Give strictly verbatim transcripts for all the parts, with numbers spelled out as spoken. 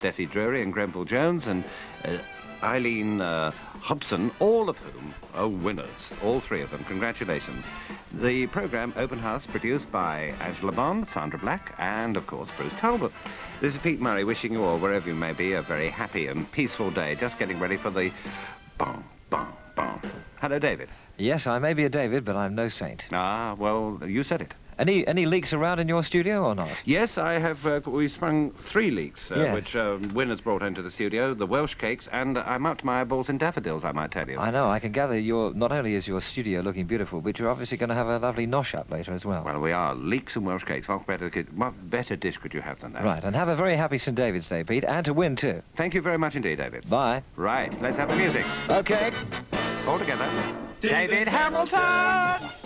Desi Drury and Grenville Jones and uh, Eileen uh, Hobson, all of whom are winners, all three of them. Congratulations. The programme Open House, produced by Angela Bond, Sandra Black and, of course, Bruce Talbot. This is Pete Murray wishing you all, wherever you may be, a very happy and peaceful day, just getting ready for the bon, bon, bon. Hello, David. Yes, I may be a David, but I'm no saint. Ah, well, you said it. Any, any leaks around in your studio or not? Yes, I have. Uh, we've sprung three leaks, uh, yes. which uh, Wynnard's brought into the studio, the Welsh cakes, and uh, I'm up to my eyeballs in daffodils, I might tell you. I know. I can gather your, not only is your studio looking beautiful, but you're obviously going to have a lovely nosh up later as well. Well, we are. Leeks and Welsh cakes. What better, what better dish could you have than that? Right, and have a very happy St David's Day, Pete, and to win, too. Thank you very much indeed, David. Bye. Right, let's have the music. OK. All together. David, David Hamilton! Hamilton.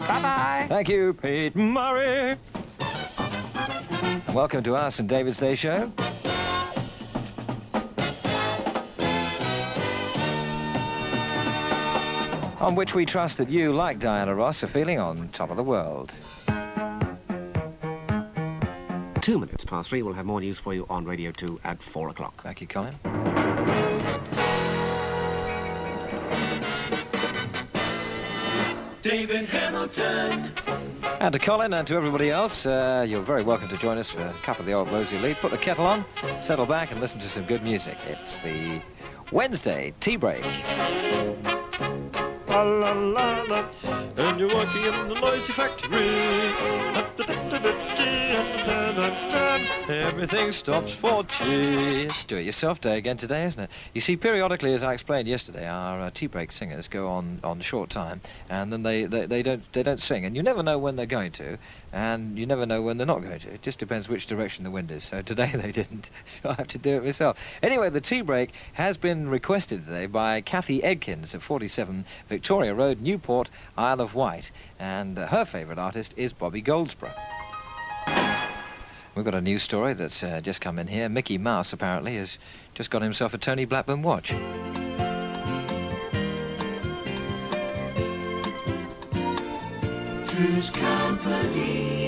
Bye-bye. Thank you, Pete Murray. And welcome to our St David's Day show. On which we trust that you, like Diana Ross, are feeling on top of the world. Two minutes past three. We'll have more news for you on Radio two at four o'clock. Thank you, Colin. David Hamilton. And to Colin and to everybody else, uh, you're very welcome to join us for a cup of the old Rosie Lee. Put the kettle on, settle back and listen to some good music. It's the Wednesday tea break. La la la la, and you're working in the noisy factory. Da, da, da, da, da, da, da, da. Everything stops for tea. It's do-it-yourself day again today, isn't it? You see, periodically, as I explained yesterday, our uh, tea break singers go on on short time, and then they, they they don't they don't sing, and you never know when they're going to, and you never know when they're not going to. It just depends which direction the wind is. So today they didn't, so I have to do it myself. Anyway, the tea break has been requested today by Cathy Edkins of forty-seven. Victoria Road, Newport, Isle of Wight, and uh, her favourite artist is Bobby Goldsboro. We've got a news story that's uh, just come in here. Mickey Mouse, apparently, has just got himself a Tony Blackburn watch. Who's company?